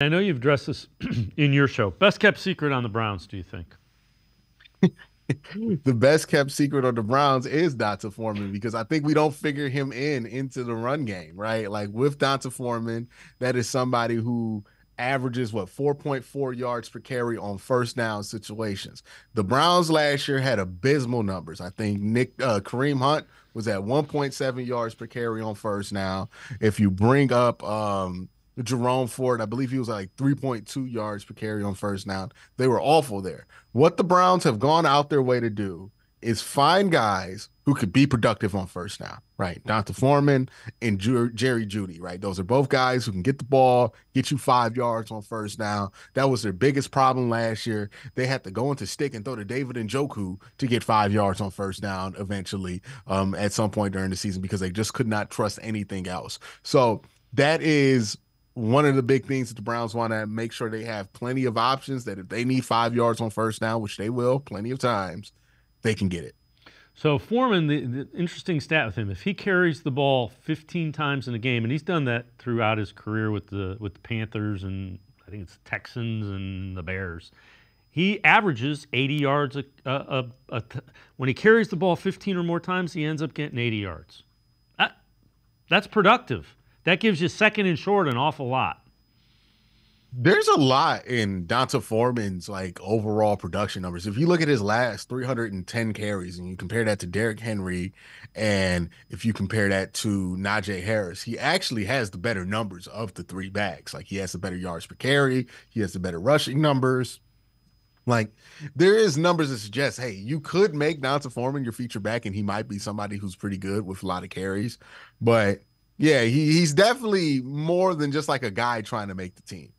I know you've addressed this in your show. Best kept secret on the Browns, do you think? The best kept secret on the Browns is D'Onta Foreman, because I think we don't figure him into the run game, right? Like with D'Onta Foreman, that is somebody who averages, what, 4.4 yards per carry on first down situations. The Browns last year had abysmal numbers. I think Kareem Hunt was at 1.7 yards per carry on first down. If you bring up Jerome Ford, I believe he was like 3.2 yards per carry on first down. They were awful there. What the Browns have gone out their way to do is find guys who could be productive on first down, right? D'Onta Foreman and Jerry Jeudy, right? Those are both guys who can get the ball, get you 5 yards on first down. That was their biggest problem last year. They had to go into stick and throw to David Njoku to get 5 yards on first down eventually at some point during the season, because they just could not trust anything else. So that is one of the big things that the Browns want to make sure they have plenty of options, that if they need 5 yards on first down, which they will plenty of times, they can get it. So Foreman, the interesting stat with him, if he carries the ball 15 times in a game, and he's done that throughout his career with the Panthers and I think it's Texans and the Bears, he averages 80 yards. When he carries the ball 15 or more times, he ends up getting 80 yards. That's productive. That gives you second and short an awful lot. There's a lot in D'Onta Foreman's like overall production numbers. If you look at his last 310 carries and you compare that to Derrick Henry, and if you compare that to Najee Harris, he actually has the better numbers of the three backs. Like he has the better yards per carry, he has the better rushing numbers. Like there is numbers that suggest, hey, you could make D'Onta Foreman your feature back, and he might be somebody who's pretty good with a lot of carries. But yeah, he's definitely more than just like a guy trying to make the team.